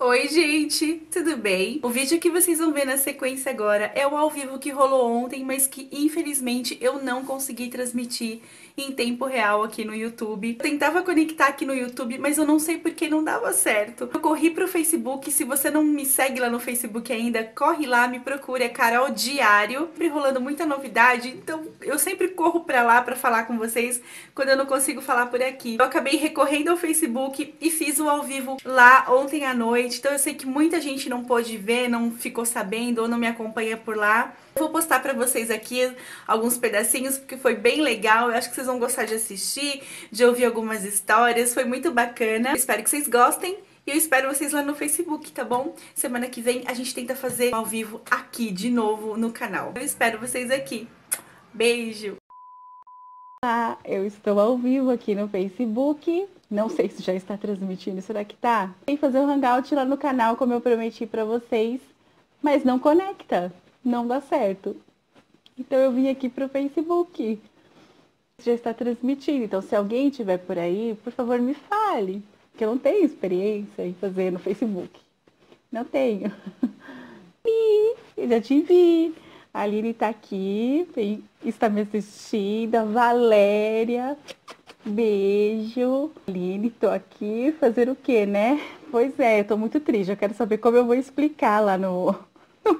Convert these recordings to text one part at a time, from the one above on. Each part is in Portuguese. Oi gente, tudo bem? O vídeo que vocês vão ver na sequência agora é o ao vivo que rolou ontem, mas que infelizmente eu não consegui transmitir em tempo real aqui no YouTube. Eu tentava conectar aqui no YouTube, mas eu não sei porque não dava certo. Eu corri pro Facebook, se você não me segue lá no Facebook ainda, corre lá, me procura, é Carol Diário. Sempre rolando muita novidade, então eu sempre corro pra lá pra falar com vocês quando eu não consigo falar por aqui. Eu acabei recorrendo ao Facebook e fiz o ao vivo lá ontem à noite. Então eu sei que muita gente não pôde ver, não ficou sabendo ou não me acompanha por lá. Eu vou postar pra vocês aqui alguns pedacinhos, porque foi bem legal. Eu acho que vocês vão gostar de assistir, de ouvir algumas histórias. Foi muito bacana. Eu espero que vocês gostem e eu espero vocês lá no Facebook, tá bom? Semana que vem a gente tenta fazer ao vivo aqui de novo no canal. Eu espero vocês aqui. Beijo! Olá, eu estou ao vivo aqui no Facebook. Não sei se já está transmitindo, será que tá? Vem fazer o hangout lá no canal, como eu prometi pra vocês, mas não conecta, não dá certo. Então eu vim aqui pro Facebook, já está transmitindo, então se alguém tiver por aí, por favor me fale, que eu não tenho experiência em fazer no Facebook, não tenho. Eu já te vi, a Aline tá aqui, está me assistindo, a Valéria... Beijo, Lili, tô aqui fazer o que, né? Pois é, eu tô muito triste, eu quero saber como eu vou explicar lá no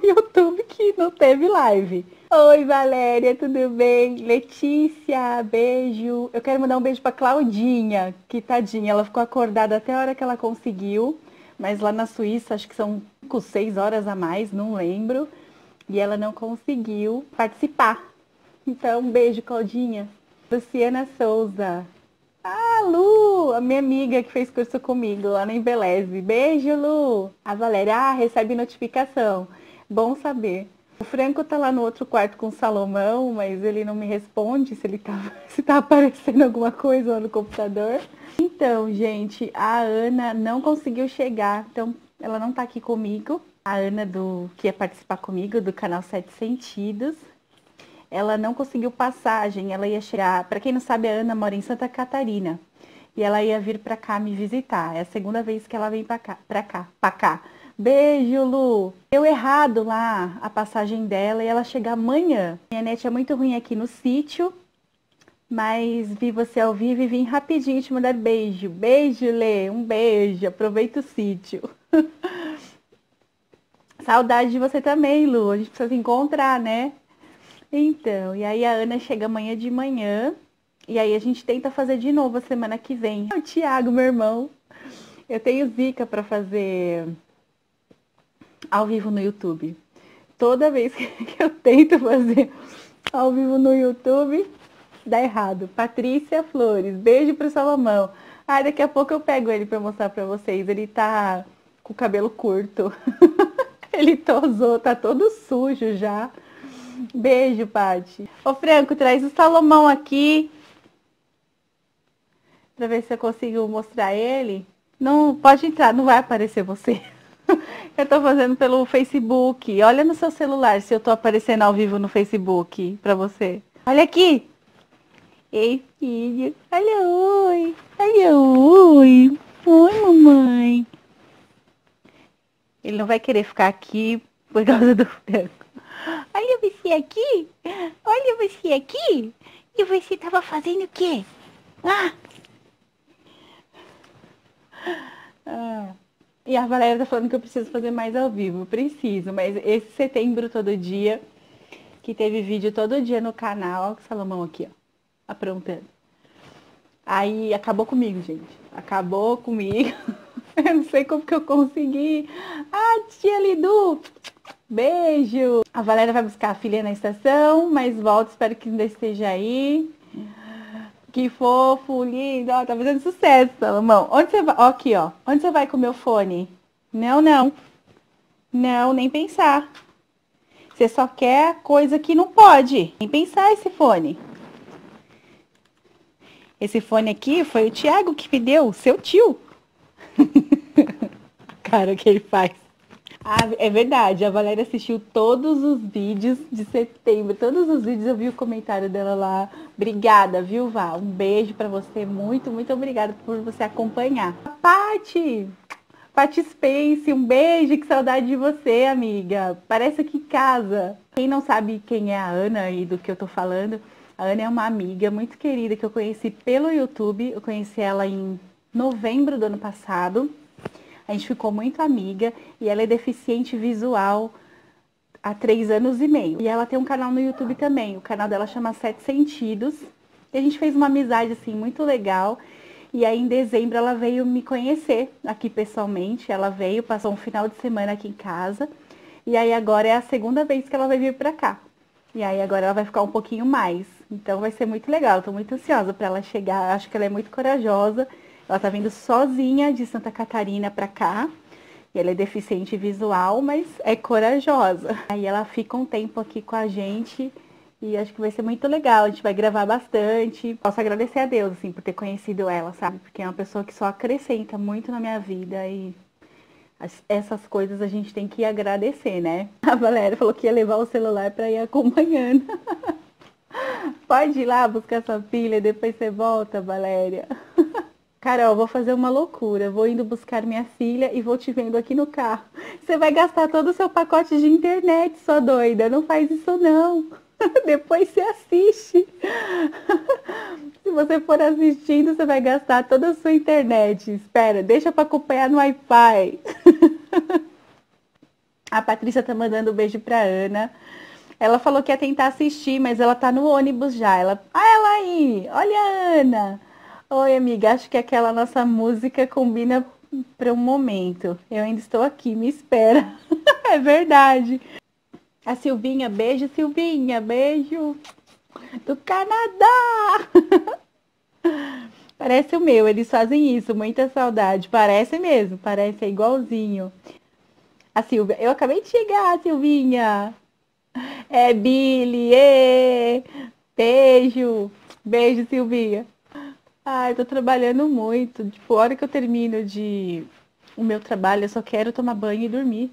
YouTube que não teve live. Oi Valéria, tudo bem? Letícia, beijo. Eu quero mandar um beijo pra Claudinha, que tadinha, ela ficou acordada até a hora que ela conseguiu, mas lá na Suíça acho que são 5, 6 horas a mais, não lembro, e ela não conseguiu participar. Então, beijo Claudinha. Luciana Souza. Ah, Lu, a minha amiga que fez curso comigo lá na Embeleze. Beijo, Lu. A Valéria, recebe notificação. Bom saber. O Franco tá lá no outro quarto com o Salomão, mas ele não me responde se ele tá aparecendo alguma coisa lá no computador. Então, gente, a Ana não conseguiu chegar, então ela não tá aqui comigo. A Ana que ia participar comigo do canal Sete Sentidos. Ela não conseguiu passagem, ela ia chegar... Pra quem não sabe, a Ana mora em Santa Catarina. E ela ia vir pra cá me visitar. É a segunda vez que ela vem pra cá. Beijo, Lu! Deu errado lá a passagem dela e ela chega amanhã. Minha net é muito ruim aqui no sítio. Mas vi você ao vivo e vim rapidinho te mandar beijo. Beijo, Lê! Um beijo! Aproveita o sítio. Saudade de você também, Lu. A gente precisa se encontrar, né? Então, e aí a Ana chega amanhã de manhã, e aí a gente tenta fazer de novo a semana que vem. O Thiago, meu irmão, eu tenho zica pra fazer ao vivo no YouTube. Toda vez que eu tento fazer ao vivo no YouTube, dá errado. Patrícia Flores, beijo pro Salomão. Ai, daqui a pouco eu pego ele pra mostrar pra vocês, ele tá com o cabelo curto. Ele tosou, tá todo sujo já. Beijo, Paty. Ô, Franco, traz o Salomão aqui. Pra ver se eu consigo mostrar ele. Não, pode entrar, não vai aparecer você. Eu tô fazendo pelo Facebook. Olha no seu celular se eu tô aparecendo ao vivo no Facebook pra você. Olha aqui. Ei, filho. Olha, oi. Olha, oi. Oi, mamãe. Ele não vai querer ficar aqui por causa do Franco. Olha você aqui, olha você aqui, e você tava fazendo o quê? E a Valéria tá falando que eu preciso fazer mais ao vivo, preciso, mas esse setembro todo dia, que teve vídeo todo dia no canal, ó, o Salomão aqui, ó, aprontando. Aí acabou comigo, gente, acabou comigo, eu não sei como que eu consegui. Ah, tia Lidu! Beijo! A Valéria vai buscar a filha na estação, mas volta, espero que ainda esteja aí. Que fofo, lindo, ó, tá fazendo sucesso, Salomão. Onde você vai? Ó, aqui, ó. Onde você vai com o meu fone? Não, não. Não, nem pensar. Você só quer coisa que não pode. Nem pensar esse fone. Esse fone aqui foi o Thiago que me deu, seu tio. A cara que ele faz. Ah, é verdade, a Valéria assistiu todos os vídeos de setembro, todos os vídeos, eu vi o comentário dela lá. Obrigada, viu, Vá? Um beijo pra você, muito, muito obrigada por você acompanhar. A Paty! Paty Spence, um beijo, que saudade de você, amiga. Parece aqui em casa. Quem não sabe quem é a Ana e do que eu tô falando, a Ana é uma amiga muito querida que eu conheci pelo YouTube. Eu conheci ela em novembro do ano passado. A gente ficou muito amiga e ela é deficiente visual há 3 anos e meio. E ela tem um canal no YouTube também. O canal dela chama Sete Sentidos. E a gente fez uma amizade, assim, muito legal. E aí, em dezembro, ela veio me conhecer aqui pessoalmente. Ela veio, passou um final de semana aqui em casa. E aí, agora é a segunda vez que ela vai vir pra cá. E aí, agora ela vai ficar um pouquinho mais. Então, vai ser muito legal. Eu tô muito ansiosa pra ela chegar. Acho que ela é muito corajosa. Ela tá vindo sozinha de Santa Catarina pra cá. E ela é deficiente visual, mas é corajosa. Aí, ela fica um tempo aqui com a gente. E acho que vai ser muito legal, a gente vai gravar bastante. Posso agradecer a Deus, assim, por ter conhecido ela, sabe? Porque é uma pessoa que só acrescenta muito na minha vida e essas coisas a gente tem que agradecer, né? A Valéria falou que ia levar o celular pra ir acompanhando. Pode ir lá buscar sua filha, depois você volta, Valéria. Carol, vou fazer uma loucura, vou indo buscar minha filha e vou te vendo aqui no carro. Você vai gastar todo o seu pacote de internet, sua doida, não faz isso não. Depois você assiste. Se você for assistindo, você vai gastar toda a sua internet. Espera, deixa para acompanhar no Wi-Fi. A Patrícia tá mandando um beijo pra Ana. Ela falou que ia tentar assistir, mas ela tá no ônibus já. Ela aí! Olha a Ana! Oi, amiga, acho que aquela nossa música combina para um momento. Eu ainda estou aqui, me espera. É verdade. A Silvinha, beijo do Canadá. Parece o meu, eles fazem isso, muita saudade. Parece mesmo, parece igualzinho. A Silvia, eu acabei de chegar, Silvinha. É Billy, ê. Beijo, beijo, Silvinha. Ai, tô trabalhando muito. Tipo, a hora que eu termino o meu trabalho, eu só quero tomar banho e dormir.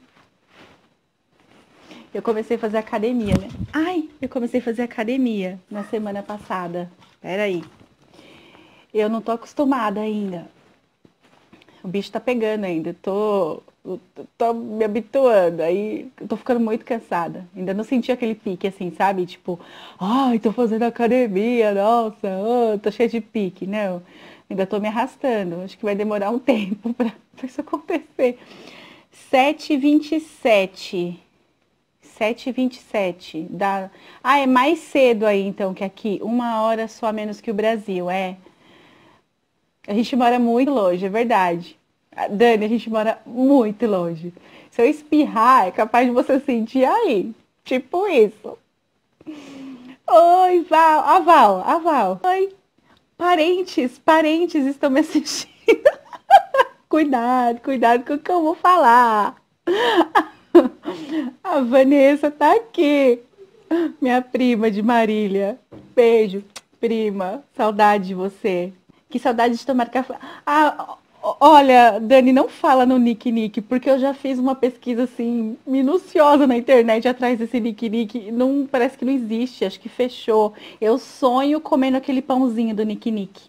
Eu comecei a fazer academia, né? Ai, eu comecei a fazer academia na semana passada. Peraí. Eu não tô acostumada ainda. O bicho tá pegando ainda. Eu tô me habituando. Aí eu tô ficando muito cansada. Ainda não senti aquele pique assim, sabe? Tipo, ai, tô fazendo academia, nossa, oh, tô cheia de pique. Não, ainda tô me arrastando. Acho que vai demorar um tempo pra isso acontecer. 7h27. 7h27 da... Ah, é mais cedo aí então que aqui. 1 hora só menos que o Brasil, é. A gente mora muito longe, é verdade. Dani, a gente mora muito longe. Se eu espirrar, é capaz de você sentir aí. Tipo isso. Oi, Val. A Val. Oi. Parentes estão me assistindo. Cuidado com o que eu vou falar. A Vanessa tá aqui, minha prima de Marília. Beijo, prima. Saudade de você. Que saudade de tomar café. Ah, olha, Dani, não fala no Nick Nick, porque eu já fiz uma pesquisa assim, minuciosa na internet atrás desse Nick Nick. Não, parece que não existe, acho que fechou. Eu sonho comendo aquele pãozinho do Nick Nick.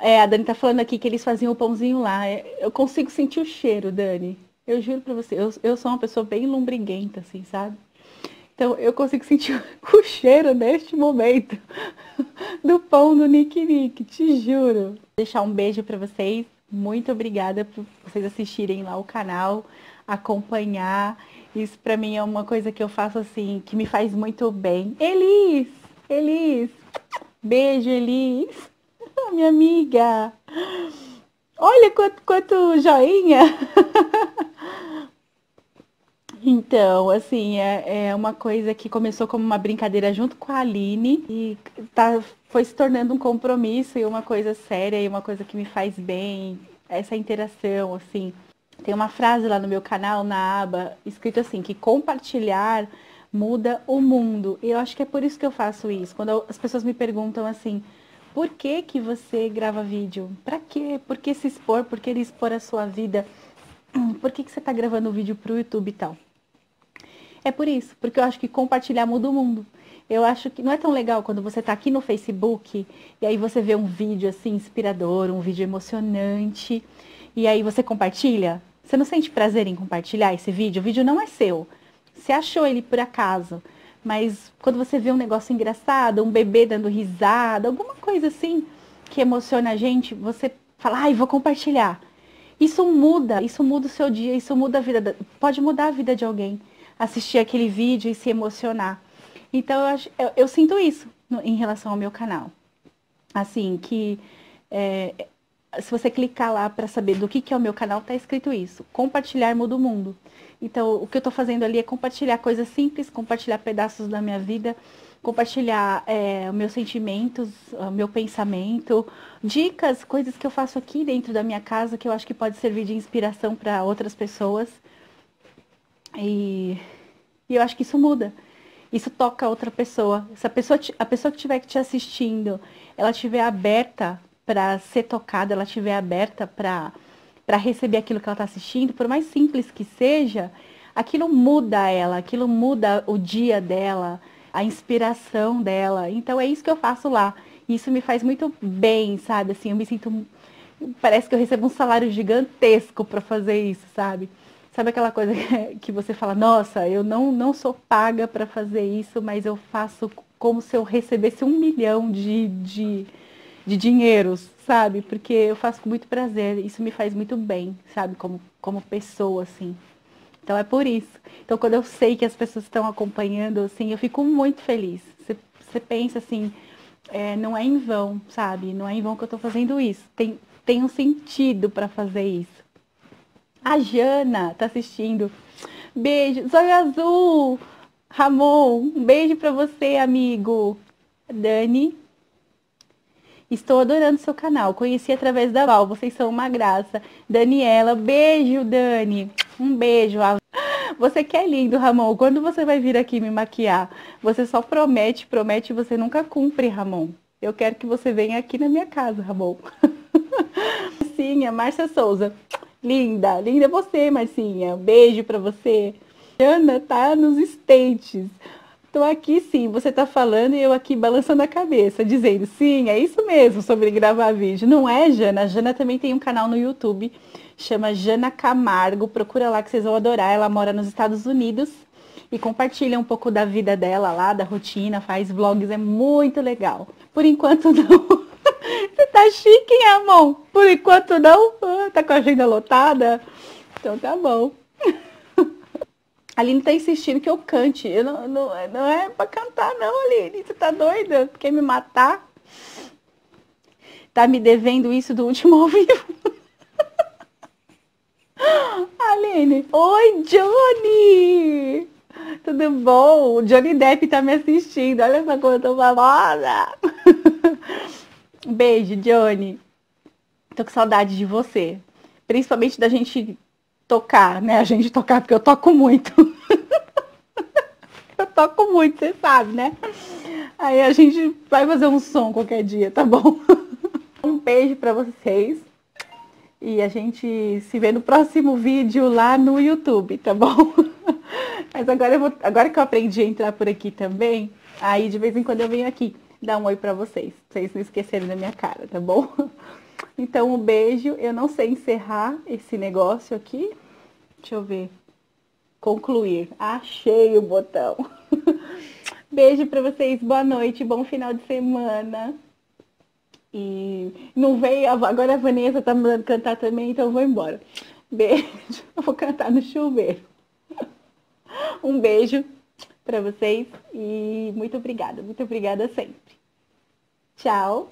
É, a Dani tá falando aqui que eles faziam o pãozinho lá. Eu consigo sentir o cheiro, Dani. Eu juro pra você, eu sou uma pessoa bem lombriguenta, assim, sabe? Então, eu consigo sentir o cheiro neste momento do pão do Nick Nick, te juro. Vou deixar um beijo pra vocês. Muito obrigada por vocês assistirem lá o canal, acompanhar. Isso pra mim é uma coisa que eu faço, assim, que me faz muito bem. Elis! Beijo, Elis! Minha amiga! Olha quanto joinha! Então, assim, é uma coisa que começou como uma brincadeira junto com a Aline e foi se tornando um compromisso e uma coisa séria e uma coisa que me faz bem, essa interação, assim. Tem uma frase lá no meu canal, na aba, escrito assim, que compartilhar muda o mundo. E eu acho que é por isso que eu faço isso. Quando as pessoas me perguntam assim... Por que que você grava vídeo? Pra quê? Por que se expor? Por que ele expor a sua vida? Por que você tá gravando vídeo pro YouTube e tal? É por isso, porque eu acho que compartilhar muda o mundo. Eu acho que não é tão legal quando você tá aqui no Facebook e aí você vê um vídeo assim inspirador, um vídeo emocionante e aí você compartilha, Você não sente prazer em compartilhar esse vídeo? O vídeo não é seu. Você achou ele por acaso. Mas quando você vê um negócio engraçado, um bebê dando risada, alguma coisa assim que emociona a gente, você fala, ai, vou compartilhar. Isso muda o seu dia, isso muda a vida, pode mudar a vida de alguém. Assistir aquele vídeo e se emocionar. Então, eu sinto isso em relação ao meu canal. Assim, que se você clicar lá para saber do que é o meu canal, tá escrito isso. Compartilhar muda o mundo. Então, o que eu tô fazendo ali é compartilhar coisas simples, compartilhar pedaços da minha vida, compartilhar meus sentimentos, meu pensamento, dicas, coisas que eu faço aqui dentro da minha casa, que eu acho que pode servir de inspiração para outras pessoas. E eu acho que isso muda. Isso toca outra pessoa. Se a pessoa que estiver te assistindo, ela estiver aberta para ser tocada, ela estiver aberta para receber aquilo que ela está assistindo, por mais simples que seja, aquilo muda ela, aquilo muda o dia dela, a inspiração dela. Então é isso que eu faço lá. Isso me faz muito bem, sabe? Assim, eu me sinto... Parece que eu recebo um salário gigantesco para fazer isso, sabe? Sabe aquela coisa que você fala, nossa, eu não sou paga para fazer isso, mas eu faço como se eu recebesse 1 milhão de dinheiros, sabe? Porque eu faço com muito prazer, isso me faz muito bem, sabe? Como pessoa, assim. Então é por isso. Então quando eu sei que as pessoas estão acompanhando, assim, eu fico muito feliz. Você pensa assim, não é em vão, sabe? Não é em vão que eu tô fazendo isso. Tem um sentido para fazer isso. A Jana tá assistindo. Beijo. Zóio Azul. Ramon, um beijo pra você, amigo. Dani. Estou adorando seu canal. Conheci através da Val. Vocês são uma graça. Daniela, beijo, Dani. Um beijo. Você que é lindo, Ramon. Quando você vai vir aqui me maquiar? Você só promete, promete e você nunca cumpre, Ramon. Eu quero que você venha aqui na minha casa, Ramon. Sim, é Márcia Souza. Linda, linda você, Marcinha. Beijo pra você. Ana tá nos estentes. Tô aqui sim, você tá falando e eu aqui balançando a cabeça, dizendo sim, é isso mesmo, sobre gravar vídeo. Não é, Jana? A Jana também tem um canal no YouTube, chama Jana Camargo. Procura lá que vocês vão adorar. Ela mora nos Estados Unidos e compartilha um pouco da vida dela lá, da rotina, faz vlogs, é muito legal. Por enquanto não... Você tá chique, hein, Ramon? Por enquanto não, tá com a agenda lotada? Então tá bom. A Aline tá insistindo que eu cante. Eu não é pra cantar não, Aline. Você tá doida? Quer me matar? Tá me devendo isso do último ao vivo. Aline. Oi, Johnny! Tudo bom? O Johnny Depp tá me assistindo. Olha só como eu tô famosa. Beijo, Johnny. Tô com saudade de você. Principalmente da gente tocar, né? A gente tocar, porque eu toco muito. Eu toco muito, você sabe, né? Aí a gente vai fazer um som qualquer dia, tá bom? Um beijo pra vocês. E a gente se vê no próximo vídeo lá no YouTube, tá bom? Mas agora, agora que eu aprendi a entrar por aqui também, aí de vez em quando eu venho aqui dar um oi pra vocês, pra vocês não esquecerem da minha cara, tá bom? Então, um beijo. Eu não sei encerrar esse negócio aqui. Deixa eu ver. Concluir. Achei o botão. Beijo pra vocês. Boa noite. Bom final de semana. E não veio... Agora a Vanessa tá mandando cantar também, então eu vou embora. Beijo. Eu vou cantar no chuveiro. Um beijo pra vocês e muito obrigada sempre. Tchau!